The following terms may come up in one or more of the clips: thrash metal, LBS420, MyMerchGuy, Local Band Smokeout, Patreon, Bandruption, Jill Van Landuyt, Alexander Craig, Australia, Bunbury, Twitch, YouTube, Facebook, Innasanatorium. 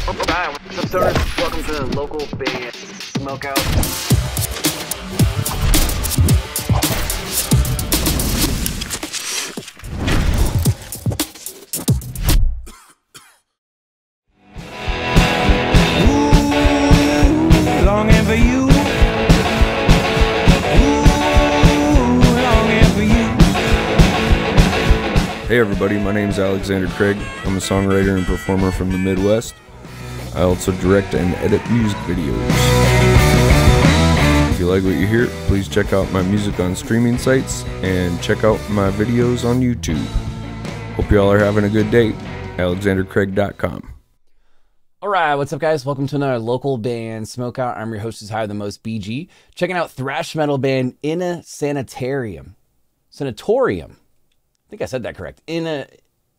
Hi, what's up, stoners? Welcome to the Local Band Smokeout. Ooh, longing for you. Hey everybody, my name is Alexander Craig. I'm a songwriter and performer from the Midwest. I also direct and edit music videos. If you like what you hear, please check out my music on streaming sites and check out my videos on YouTube. Hope y'all are having a good day. AlexanderCraig.com. Alright, what's up guys? Welcome to another Local Band Smokeout. I'm your host, is higher than most, BG. Checking out thrash metal band Innasanatorium. Sanatorium. I think I said that correct.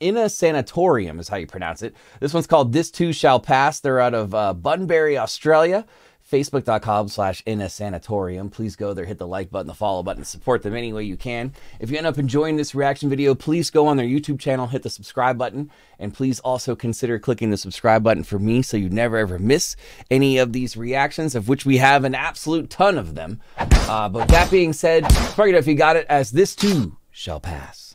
Innasanatorium is how you pronounce it. This one's called This Too Shall Pass. They're out of Bunbury, Australia. Facebook.com/Innasanatorium. Please go there, hit the like button, the follow button, support them any way you can. If you end up enjoying this reaction video, please go on their YouTube channel, hit the subscribe button, and please also consider clicking the subscribe button for me so you never ever miss any of these reactions, of which we have an absolute ton of them. But that being said, forget if you got it as This Too Shall Pass.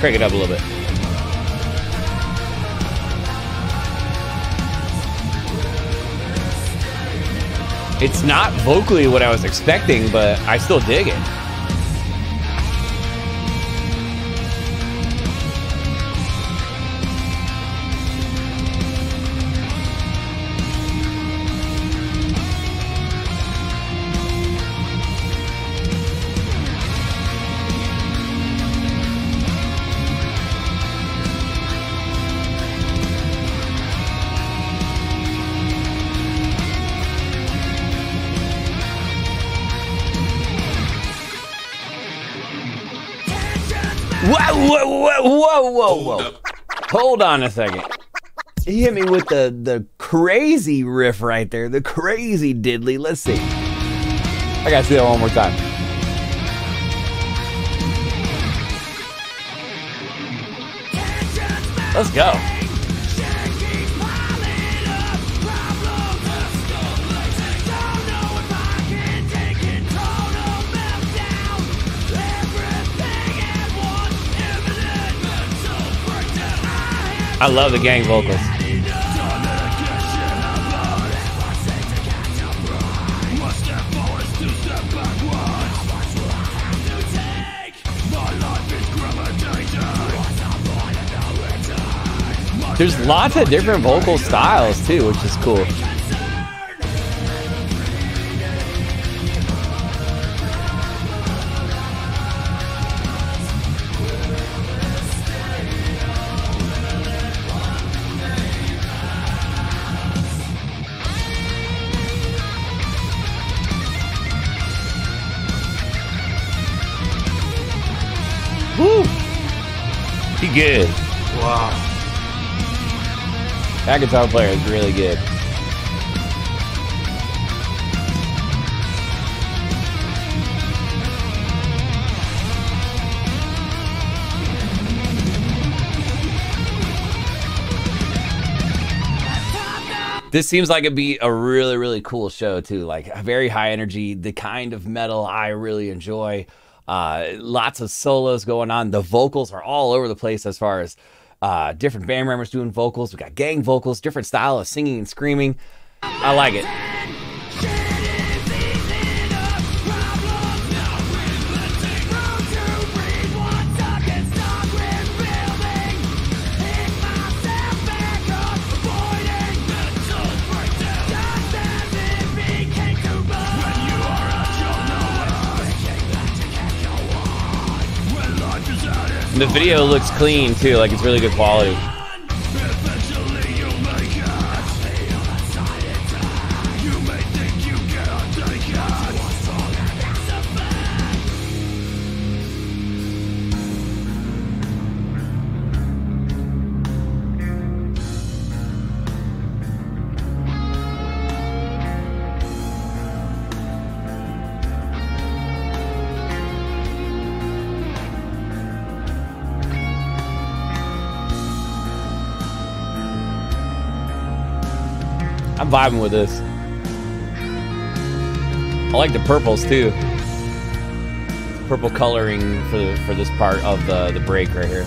Crank it up a little bit. It's not vocally what I was expecting, but I still dig it. Whoa. Hold on a second. He hit me with the crazy riff right there. The crazy diddly. Let's see. I gotta see that one more time. Let's go. I love the gang vocals. There's lots of different vocal styles too, which is cool. He good. Wow. That guitar player is really good. This seems like it'd be a really, really cool show too. Like very high energy, the kind of metal I really enjoy. Lots of solos going on. The vocals are all over the place as far as different band members doing vocals. We got gang vocals, different style of singing and screaming. I like it. The video looks clean too, like it's really good quality. I'm vibing with this. I like the purples too. Purple coloring for this part of the break right here.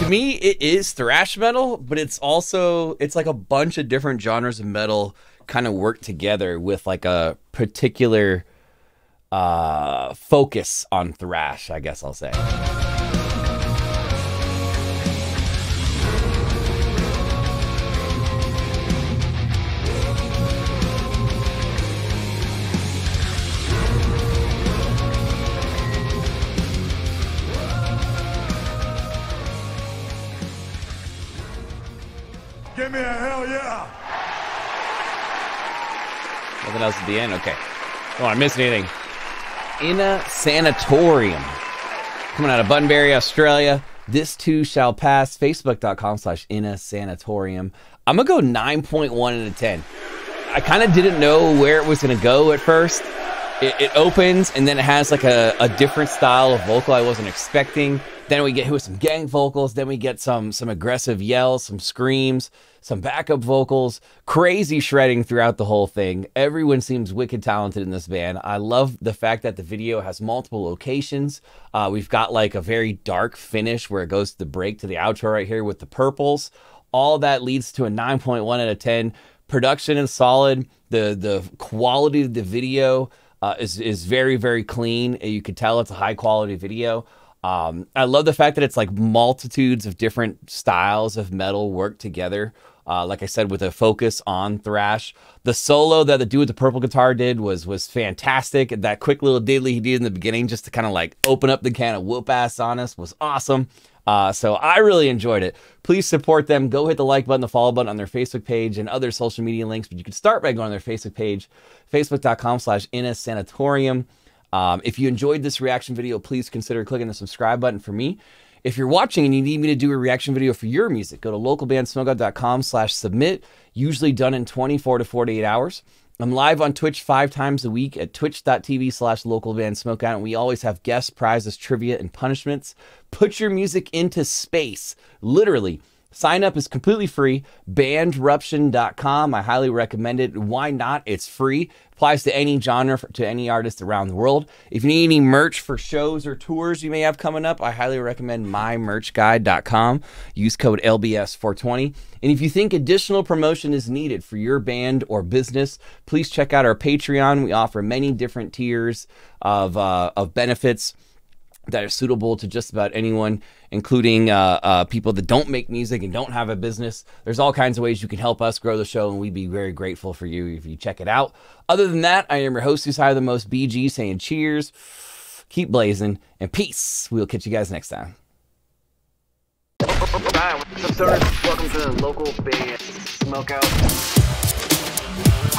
To me, it is thrash metal, but it's also, it's like a bunch of different genres of metal kind of work together with like a particular focus on thrash, I guess I'll say. Give me a hell yeah! Nothing else at the end? Okay. Don't want to miss anything. Innasanatorium. Coming out of Bunbury, Australia. This too shall pass. Facebook.com/Innasanatorium. I'm going to go 9.1 out of 10. I kind of didn't know where it was going to go at first. It opens and then it has like a different style of vocal I wasn't expecting. Then we get hit with some gang vocals. Then we get some aggressive yells, some screams, some backup vocals, crazy shredding throughout the whole thing. Everyone seems wicked talented in this band. I love the fact that the video has multiple locations. We've got like a very dark finish where it goes to the break to the outro right here with the purples. All that leads to a 9.1 out of 10. Production is solid. The quality of the video is very, very clean. You can tell it's a high quality video. I love the fact that it's like multitudes of different styles of metal work together. Like I said, with a focus on thrash. The solo that the dude with the purple guitar did was fantastic. That quick little diddly he did in the beginning just to kind of like open up the can of whoop ass on us was awesome. So I really enjoyed it. Please support them. Go hit the like button, the follow button on their Facebook page and other social media links. But you can start by going to their Facebook page, facebook.com/Innasanatorium. If you enjoyed this reaction video, please consider clicking the subscribe button for me. If you're watching and you need me to do a reaction video for your music, go to localbandsmokeout.com/submit, usually done in 24 to 48 hours. I'm live on Twitch 5 times a week at twitch.tv/localbandsmokeout, and we always have guest prizes, trivia, and punishments. Put your music into space, literally. Sign up is completely free. Bandruption.com. I highly recommend it. Why not? It's free. Applies to any genre, to any artist around the world. If you need any merch for shows or tours you may have coming up, I highly recommend MyMerchGuy.com. Use code LBS420. And if you think additional promotion is needed for your band or business, please check out our Patreon. We offer many different tiers of benefits that are suitable to just about anyone, including people that don't make music and don't have a business. There's all kinds of ways you can help us grow the show, and we'd be very grateful for you if you check it out. Other than that, I am your host who's higher than most, BG, saying cheers, keep blazing, and peace. We'll catch you guys next time. Hi, what's up, sir? Welcome to the Local Band Smokeout.